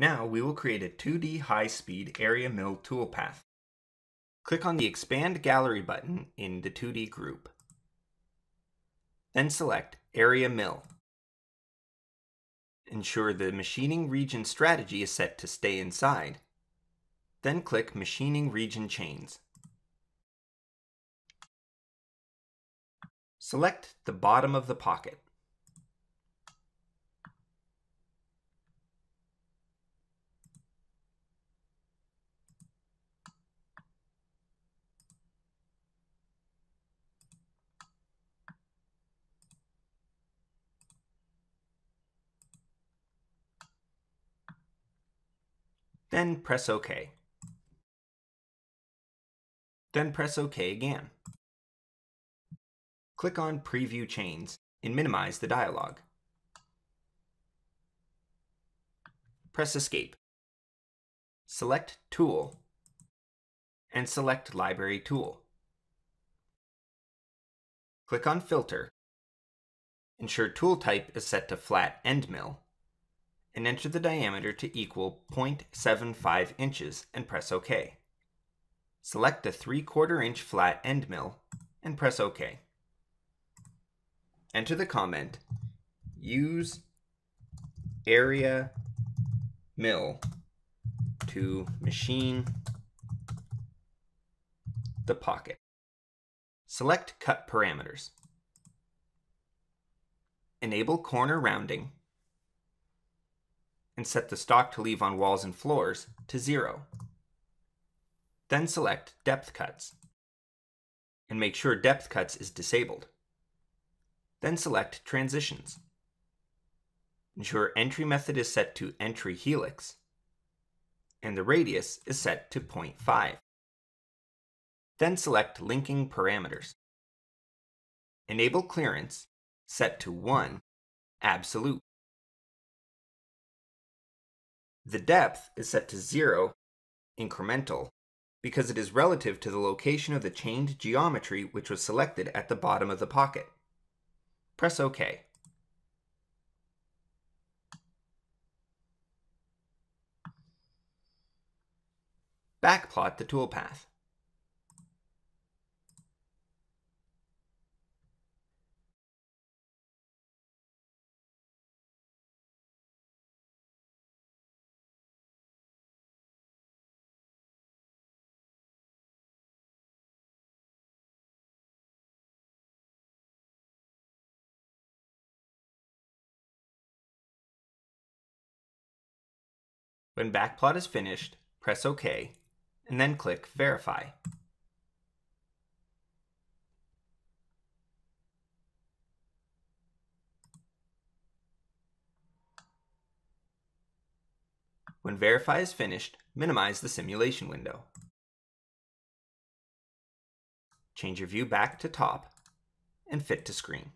Now we will create a 2D high-speed area mill toolpath. Click on the Expand Gallery button in the 2D group. Then select Area Mill. Ensure the Machining Region Strategy is set to Stay Inside. Then click Machining Region Chains. Select the bottom of the pocket. Then press OK. Then press OK again. Click on Preview Chains and minimize the dialog. Press Escape. Select Tool and select Library Tool. Click on Filter. Ensure Tool Type is set to Flat End Mill, and enter the diameter to equal 0.75 inches and press OK. Select the 3/4 inch flat end mill and press OK. Enter the comment, use area mill to machine the pocket. Select Cut Parameters. Enable Corner Rounding and set the stock to leave on walls and floors to 0. Then select Depth Cuts, and make sure Depth Cuts is disabled. Then select Transitions. Ensure Entry Method is set to Entry Helix, and the radius is set to 0.5. Then select Linking Parameters. Enable Clearance, set to 1, absolute. The depth is set to 0, incremental, because it is relative to the location of the chained geometry which was selected at the bottom of the pocket. Press OK. Backplot the toolpath. When backplot is finished, press OK, and then click Verify. When Verify is finished, minimize the simulation window. Change your view back to top, and Fit to Screen.